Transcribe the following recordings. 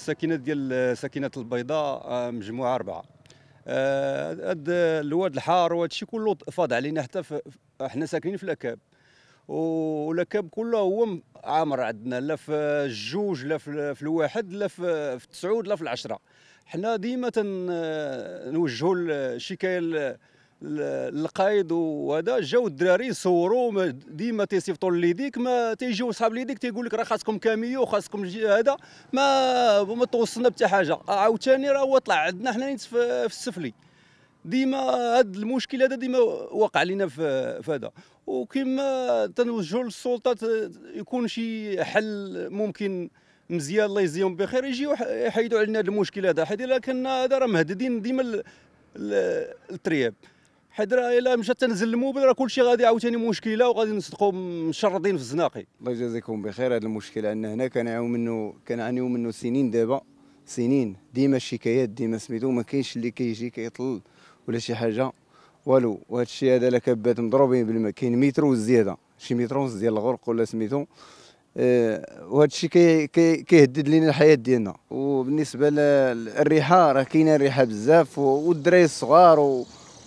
الساكنات ديال ساكنات البيضاء مجموعه 4. هاد الواد الحار وهذا الشيء كله فاض علينا، حتى احنا ساكنين في الاكاب، والاكاب كله هو عامر عندنا، لا في الجوج لا في الواحد لا في 9 لا في 10. حنا ديما نوجهوا الشكايه القايد، وهذا جاو الدراري يصوروا ديما تيصيفطوا ليديك، ما تيجيو صحاب ليديك تيقول لك راه خاصكم كاميو وخاصكم هذا، ما توصلنا بتا حاجه. عاوتاني راه هو طلع عندنا حنا في السفلي، ديما هذا المشكل هذا ديما واقع لنا في هذا. وكما تنوجهوا للسلطات يكون شي حل ممكن مزيان، الله يجزيهم بخير، يجيو يحيدوا علينا هذا المشكل هذا، حيت الا كنا هذا راه مهددين ديما الترياب، حيت راه الا مشى تنزل الموبل راه كلشي غادي عاوتاني مشكله، وغادي نصدقوا مشردين في الزناقي. الله يجازيكم بخير. هذا المشكل عندنا هنا كنعانيو منه سنين، دابا سنين، ديما الشكايات ديما سميتو، ما كاينش اللي كيجي كيطل ولا شي حاجه والو. وهذا الشيء هذا لكبات مضروبين بالما، كاين متر وزياده شي مترونز ديال الغرق ولا سميتو، وهذا الشيء كيهدد لنا الحياه ديالنا. وبالنسبه للريحه راه كاينه الريحه بزاف، والدراري الصغار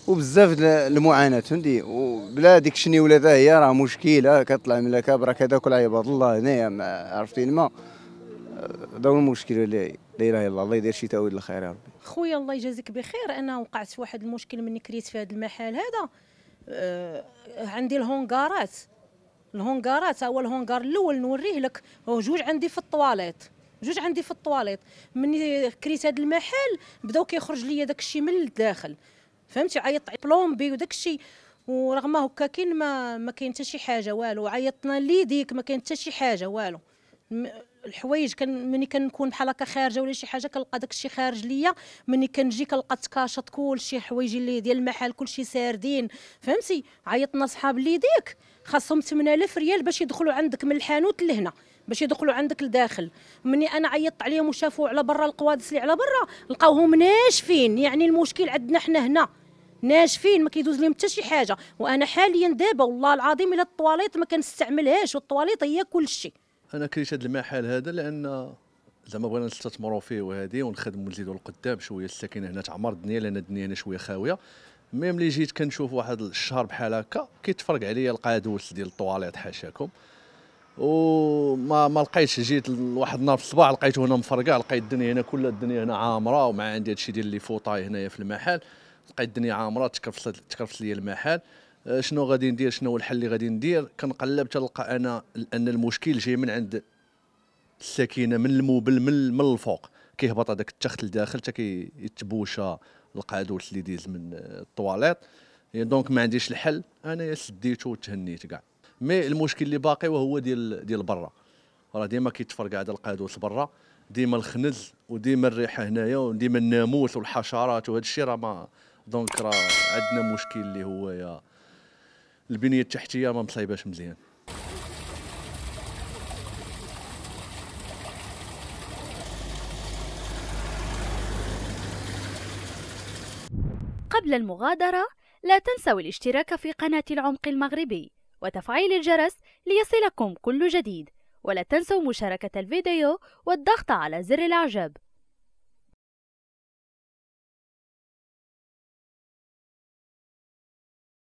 وبزاف المعاناه فهمتي، وبلا ديك الشنيوله حتى هي راه مشكله، كطلع من الكاب راه كتاكل عباد الله هنايا عرفتي الماء. هذا هو المشكل اللي لا اله الا الله. الله يدير شي تاويل للخير يا ربي. خويا الله يجازيك بخير. انا وقعت في واحد المشكل مني كريت في هذا المحل هذا، عندي الهونغارات، هو الهونغار الاول نوريه لك، جوج عندي في الطواليط. مني كريت هذا المحل بداو كيخرج لي داك الشيء من الداخل فهمتي، عيطت بلومبي وداك الشيء، ورغم هكا كاين ما كاين حتى شي حاجه والو. عيطنا ليديك ما كاين حتى شي حاجه والو. الحوايج ملي كنكون بحال هكا خارجه ولا شي حاجه كنلقى داك الشيء خارج ليا، ملي كنجي كنلقى تكاشط كلشي، حوايجي اللي ديال المحل كلشي ساردين فهمتي. عيطنا صحاب ليديك خاصهم 8000 ريال باش يدخلوا عندك من الحانوت لهنا، باش يدخلوا عندك لداخل. مني انا عيطت عليهم وشافوا على برا القوادس اللي على برا لقاوهم ناشفين، يعني المشكل عندنا حنا هنا ناشفين، ما كيدوز لهم حتى شي حاجه. وانا حاليا دابا والله العظيم الا الطواليط ما كنستعملهاش، والطواليط هي كلشي. انا كريت هذا المحل هذا لان زعما بغينا نستثمروا فيه وهذه ونخدموا نزيدوا لقدام شويه، الساكنه هنا تعمر الدنيا لان الدنيا هنا شويه خاويه. ميم اللي جيت كنشوف واحد الشهر بحال هكا كيتفرق عليا القادوس ديال الطواليط حاشاكم، وما لقيتش. جيت واحد النهار في الصباح لقيته هنا مفرقع، لقيت الدنيا هنا كلها، الدنيا هنا عامره، ومع عندي هادشي ديال لي فوطاي هنايا في المحل، لقيت الدنيا عامره، تكرفت لي المحل. شنو غادي ندير؟ شنو هو الحل اللي غادي ندير؟ كنقلب تلقى انا ان المشكل جاي من عند الساكنه، من الموبل، من الفوق كيهبط هذاك التخت لداخل حتى كيتبوشى القادوس اللي دايز من الطواليط. دونك ما عنديش الحل، انايا سديته وتهنيت كاع. مي المشكل اللي باقي وهو ديال برا، راه ديما كيتفرقع هذا القادوس برا، ديما الخنز وديما الريحه هنايا وديما الناموس والحشرات وهذا الشيء راه ما. دونك راه عندنا مشكل اللي هو يا البنيه التحتيه ما مصايباش مزيان. قبل المغادرة لا تنسوا الاشتراك في قناة العمق المغربي وتفعيل الجرس ليصلكم كل جديد، ولا تنسوا مشاركة الفيديو والضغط على زر الإعجاب.